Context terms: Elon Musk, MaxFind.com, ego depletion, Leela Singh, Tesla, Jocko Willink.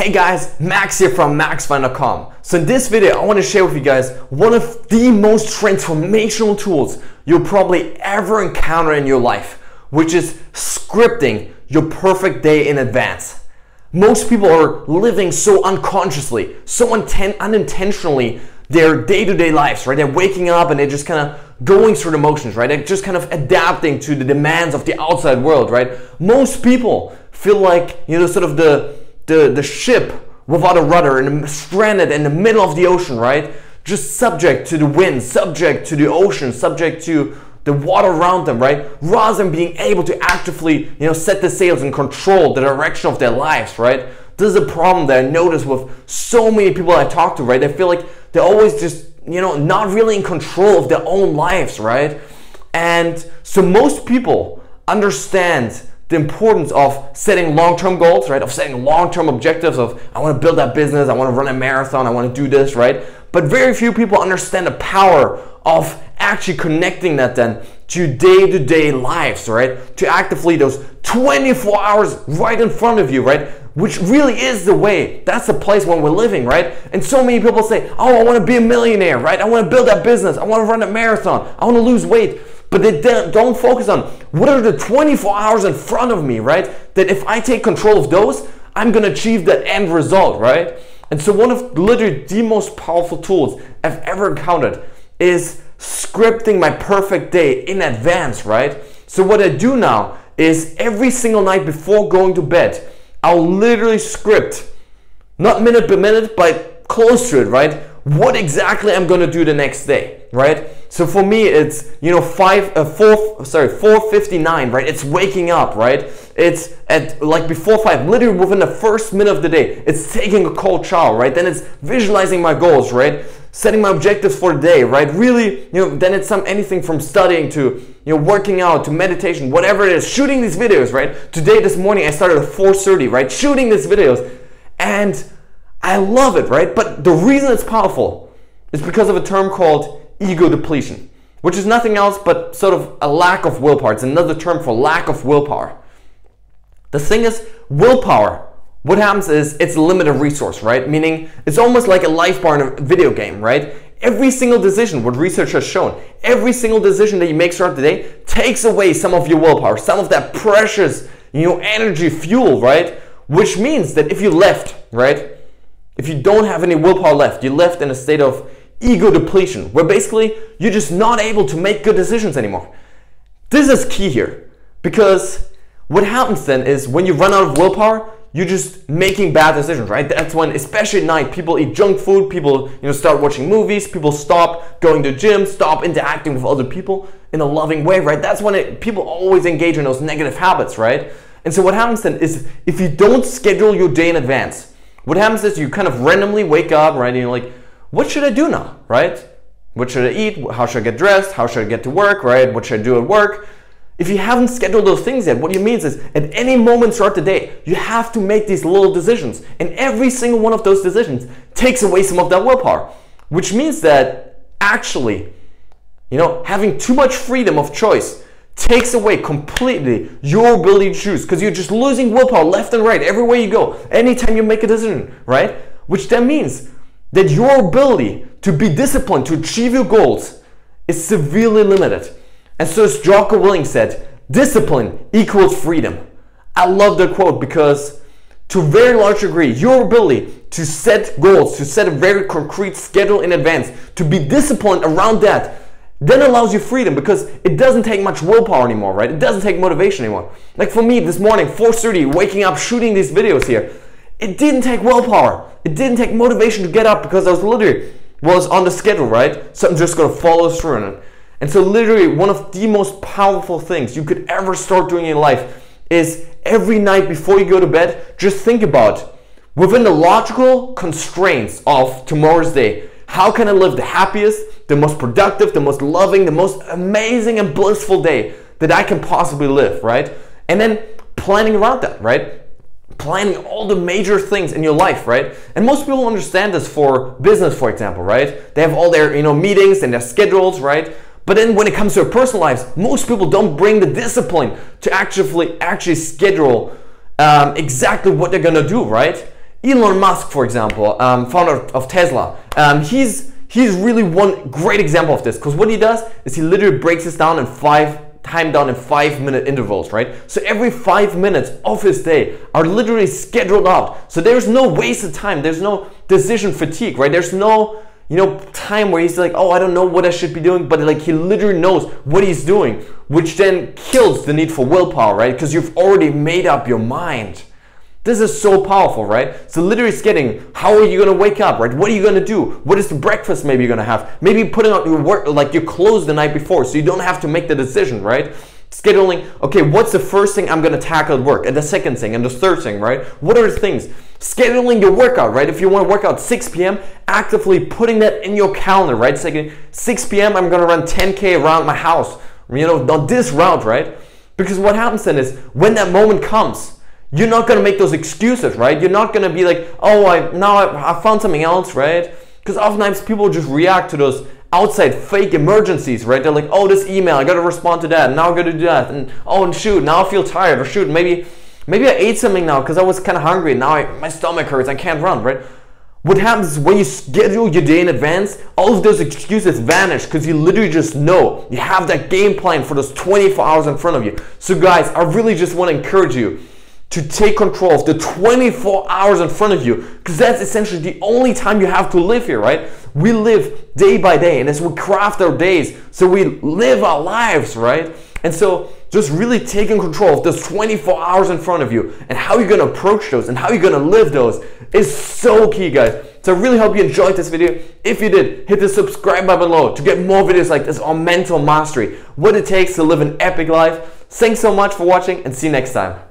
Hey guys, Max here from MaxFind.com. So in this video, I want to share with you guys one of the most transformational tools you'll probably ever encounter in your life, which is scripting your perfect day in advance. Most people are living so unconsciously, so unintentionally their day-to-day lives, right? They're waking up and they're just kind of going through the motions, right? They're just kind of adapting to the demands of the outside world, right? Most people feel like, you know, sort of the ship without a rudder and stranded in the middle of the ocean, right? Just subject to the wind, subject to the ocean, subject to the water around them, right? Rather than being able to actively, you know, set the sails and control the direction of their lives, right? This is a problem that I notice with so many people I talk to, right? They feel like they're always just, you know, not really in control of their own lives, right? And so most people understand the importance of setting long-term goals, right? Of setting long-term objectives of, I want to build that business, I want to run a marathon, I want to do this, right? But very few people understand the power of actually connecting that then to day-to-day lives, right? To actively those 24 hours right in front of you, right? Which really is the way, that's the place when we're living, right? And so many people say, oh, I want to be a millionaire, right? I want to build that business, I want to run a marathon, I want to lose weight. But they don't focus on what are the 24 hours in front of me, right? That if I take control of those, I'm going to achieve that end result, right? And so one of literally the most powerful tools I've ever encountered is scripting my perfect day in advance, right? So what I do now is every single night before going to bed, I'll literally script, not minute by minute, but close to it, right? What exactly I'm going to do the next day, right? So for me, it's, you know, 4:59, right? It's waking up, right? It's at like before 5, literally within the first minute of the day. It's taking a cold shower, right? Then it's visualizing my goals, right? Setting my objectives for the day, right? Really, you know, then it's anything from studying to, you know, working out to meditation, whatever it is, shooting these videos, right? Today, this morning, I started at 4:30, right? Shooting these videos, and I love it, right? But the reason it's powerful is because of a term called ego depletion, which is nothing else but sort of a lack of willpower. It's another term for lack of willpower. The thing is, willpower, what happens is it's a limited resource, right? Meaning it's almost like a life bar in a video game, right? Every single decision, what research has shown, every single decision that you make throughout the day takes away some of your willpower, some of that precious, you know, energy fuel, right? Which means that if you left, right? If you don't have any willpower left, you're left in a state of ego depletion, where basically you're just not able to make good decisions anymore. This is key here, because what happens then is when you run out of willpower, you're just making bad decisions, right? That's when, especially at night, people eat junk food, people, you know, start watching movies, people stop going to the gym, stop interacting with other people in a loving way, right? That's when people always engage in those negative habits, right? And so what happens then is if you don't schedule your day in advance, what happens is you kind of randomly wake up, right? And you're like, what should I do now, right? What should I eat? How should I get dressed? How should I get to work, right? What should I do at work? If you haven't scheduled those things yet, what it means is at any moment throughout the day, you have to make these little decisions. And every single one of those decisions takes away some of that willpower, which means that actually, you know, having too much freedom of choice takes away completely your ability to choose, because you're just losing willpower left and right, everywhere you go, anytime you make a decision, right? Which then means that your ability to be disciplined, to achieve your goals, is severely limited. And so as Jocko Willink said, discipline equals freedom. I love that quote, because to a very large degree, your ability to set goals, to set a very concrete schedule in advance, to be disciplined around that, then allows you freedom, because it doesn't take much willpower anymore, right? It doesn't take motivation anymore. Like for me this morning, 4:30, waking up, shooting these videos here, it didn't take willpower. It didn't take motivation to get up, because I was literally on the schedule, right? So I'm just going to follow through on it. And so literally one of the most powerful things you could ever start doing in your life is every night before you go to bed, just think about, within the logical constraints of tomorrow's day, how can I live the happiest, the most productive, the most loving, the most amazing and blissful day that I can possibly live, right? And then planning around that, right? Planning all the major things in your life, right? And most people understand this for business, for example, right? They have all their, you know, meetings and their schedules, right? But then when it comes to their personal lives, most people don't bring the discipline to actually schedule exactly what they're gonna do, right? Elon Musk, for example, founder of Tesla, he's really one great example of this, because what he does is he literally breaks this down in five-minute intervals, right? So every 5 minutes of his day are literally scheduled out. So there's no wasted time. There's no decision fatigue, right? There's no, you know, time where he's like, oh, I don't know what I should be doing, but like he literally knows what he's doing, which then kills the need for willpower, right? Because you've already made up your mind. This is so powerful, right? So literally it's getting, how are you gonna wake up, right? What are you gonna do? What is the breakfast maybe you're gonna have? Maybe putting out your work, like your clothes the night before, so you don't have to make the decision, right? Scheduling, okay, what's the first thing I'm gonna tackle at work? And the second thing, and the third thing, right? What are the things? Scheduling your workout, right? If you wanna work out 6 p.m., actively putting that in your calendar, right? Second, 6 p.m., I'm gonna run 10K around my house, you know, on this route, right? Because what happens then is, when that moment comes, you're not gonna make those excuses, right? You're not gonna be like, oh, I found something else, right? Because oftentimes people just react to those outside fake emergencies, right? They're like, oh, this email, I gotta respond to that, now I gotta do that, and oh, and shoot, now I feel tired, or shoot, maybe I ate something now because I was kind of hungry, now my stomach hurts, I can't run, right? What happens is when you schedule your day in advance, all of those excuses vanish because you literally just know. You have that game plan for those 24 hours in front of you. So guys, I really just wanna encourage you to take control of the 24 hours in front of you, because that's essentially the only time you have to live here, right? We live day by day, and as we craft our days, so we live our lives, right? And so just really taking control of those 24 hours in front of you, and how you're gonna approach those, and how you're gonna live those is so key, guys. So I really hope you enjoyed this video. If you did, hit the subscribe button below to get more videos like this on mental mastery, what it takes to live an epic life. Thanks so much for watching, and see you next time.